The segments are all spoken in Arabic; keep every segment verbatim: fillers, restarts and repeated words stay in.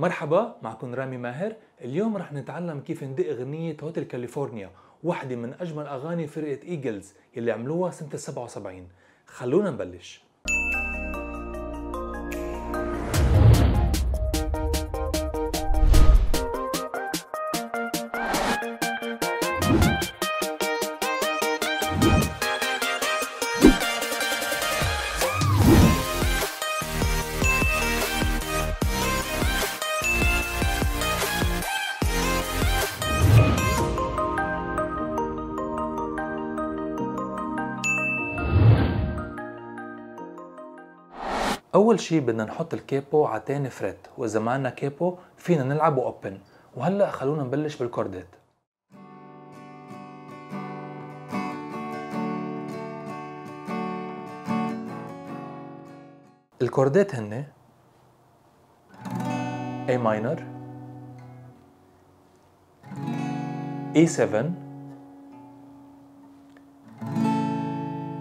مرحبا، معكم رامي ماهر. اليوم رح نتعلم كيف ندق اغنية هوتيل كاليفورنيا، واحدة من اجمل اغاني فرقة ايجلز اللي عملوها سنة سبعة وسبعين. خلونا نبلش. أول شي بدنا نحط الكيبو على تاني فريت، وإذا ما عنا كيبو فينا نلعبه أوبن. وهلأ خلونا نبلش بالكوردات. الكوردات هن A minor إي سفن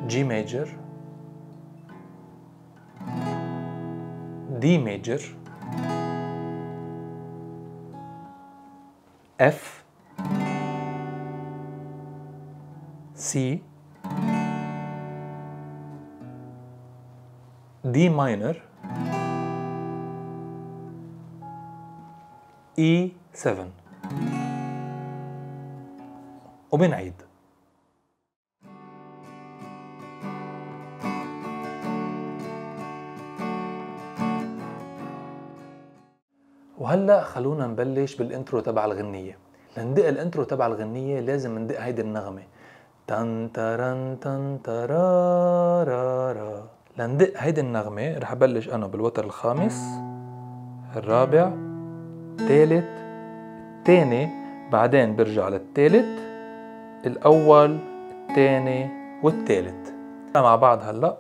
G major D major F C D minor إي سفن وبنعيد. وهلا خلونا نبلش بالانترو تبع الغنية. لندق الانترو تبع الغنية لازم ندق هيدي النغمة تن ترن تن ترارارا. لندق هيدي النغمة رح ابلش انا بالوتر الخامس، الرابع، الثالث، الثاني، بعدين برجع للثالث، الاول، الثاني، والثالث مع بعض. هلا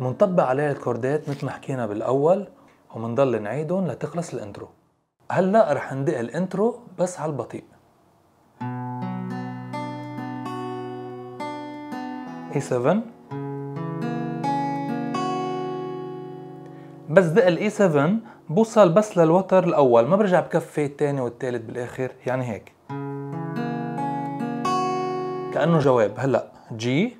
منطبق عليها الكوردات مثل ما حكينا بالاول، ومنضل نعيدهم لتخلص الانترو. هلا رح ندق الانترو بس على البطيء. إي سفن بس دق الاي سفن بوصل بس للوتر الاول، ما برجع بكفي الثاني والثالث بالاخر، يعني هيك كأنه جواب. هلا جي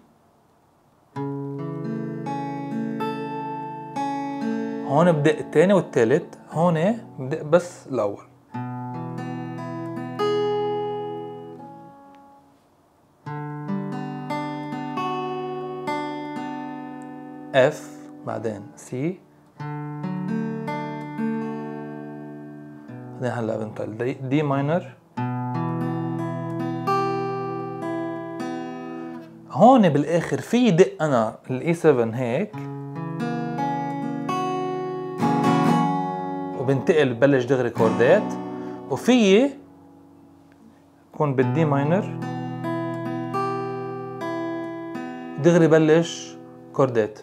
هون بدق الثاني والثالث، هون بدق بس الاول. اف بعدين سي، بعدين هلا بنطل دي, دي ماينر. هون بالاخر في دق انا الاي سفن هيك، بنتقل ببلش دغري كوردات، وفي بكون بالدي ماينر دغري ببلش كوردات.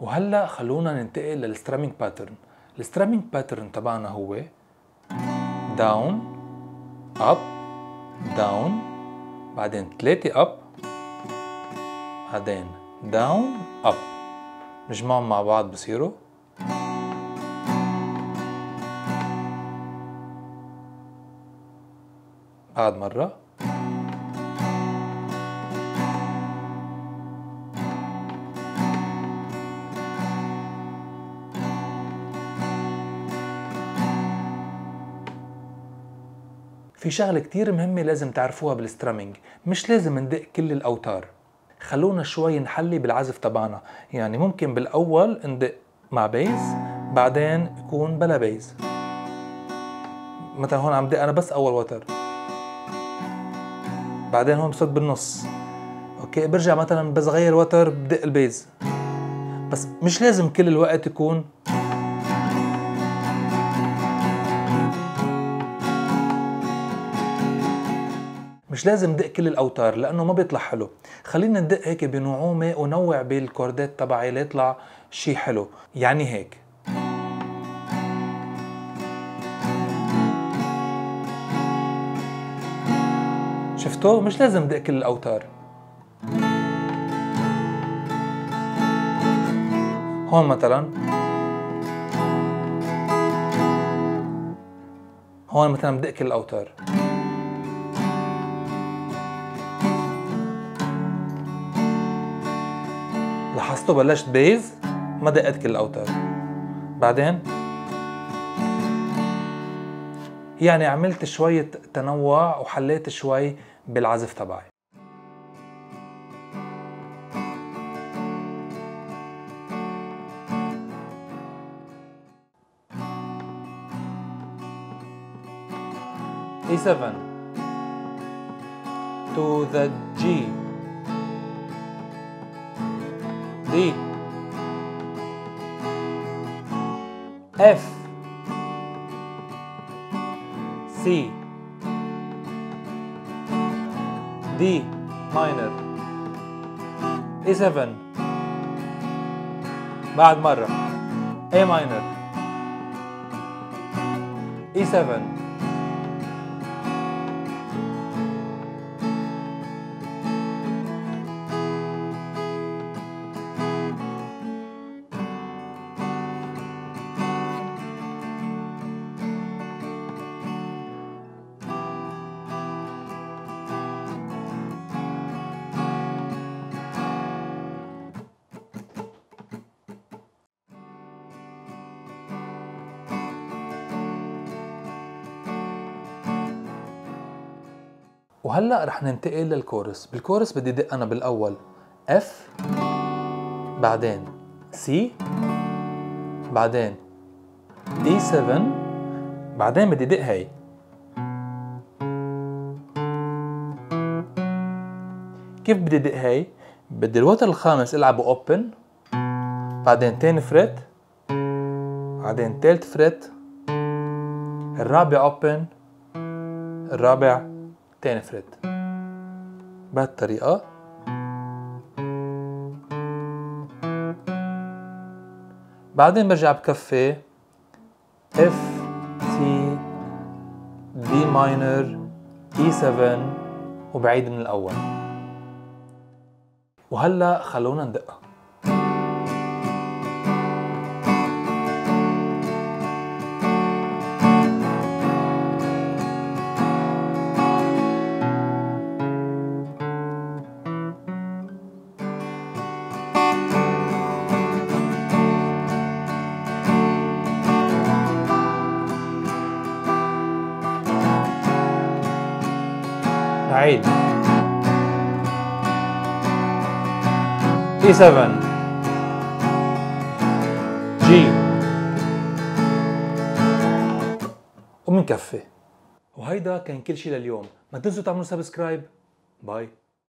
وهلا خلونا ننتقل للسترامينج باترن. السترامينج باترن تبعنا هو داون اب داون، بعدين ثلاثة اب، بعدين داون اب، نجمعهم مع بعض بصيروا بعد مرة. في شغلة كتير مهمة لازم تعرفوها بالسترامينج، مش لازم ندق كل الأوتار. خلونا شوي نحلي بالعزف تبعنا، يعني ممكن بالأول ندق مع بيز، بعدين يكون بلا بيز. مثلا هون عم دق أنا بس أول وتر، بعدين هون بصوت بالنص، أوكي برجع مثلا بس غير وتر بدق البيز، بس مش لازم كل الوقت يكون مش لازم دق كل الاوتار لانه ما بيطلع حلو. خلينا ندق هيك بنعومه ونوع بالكوردات تبعي ليطلع شيء حلو. يعني هيك شفتوا؟ مش لازم دق كل الاوتار. هون مثلا، هون مثلا بدق كل الاوتار. لاحظتوا بلشت بيز ما دقت كل الاوتار. بعدين يعني عملت شوية تنوع وحليت شوي بالعزف تبعي. A seven to the G, D, F, C, D minor, A seven. بعد مرة A minor, A seven. وهلا رح ننتقل للكورس. بالكورس بدي دق انا بالاول اف، بعدين سي، بعدين دي سبعة، بعدين بدي دق هي. كيف بدي دق هي؟ بدي الوتر الخامس العبه اوبن، بعدين تاني فريت، بعدين تالت فريت، الرابع اوبن، الرابع تاني فريت بهالطريقة. بعدين برجع بكفي اف سي دي ماينر اي سبعة وبعيد من الأول. وهلا خلونا ندقها. عيد E seven G ومنكفي. وهيدا كان كل شي لليوم. ما تنسوا تعملوا سبسكرايب. باي.